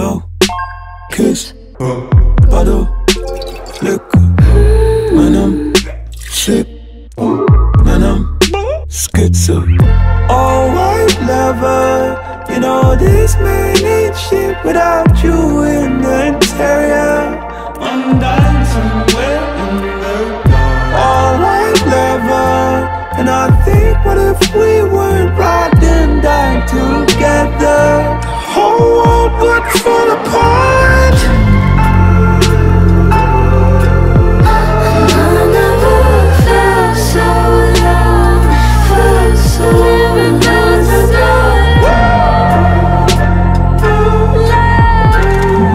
Hallo, kus, pardon, liquor, manam, ship, manam, schizo. Oh, white lover, you know this man ain't shit without you in the interior. I'm dying somewhere in the dark. Oh, white lover, and I think what if we weren't riding down together? Whole world would fall apart. I never felt so loud, felt so without the door.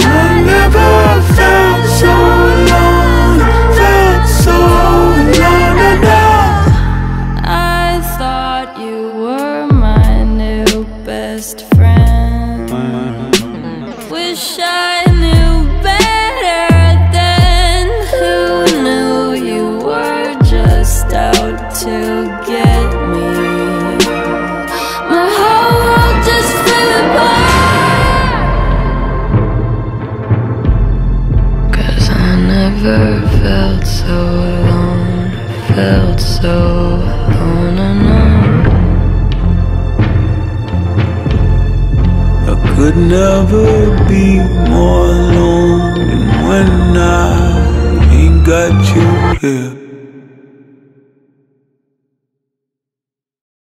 I never felt so alone, felt so alone at all. I thought you were my new best friend. Wish I knew better then. Who knew you were just out to get me? My whole world just fell apart. 'Cause I never felt so alone, felt so alone and alone. I could never be more alone than when I ain't got you here.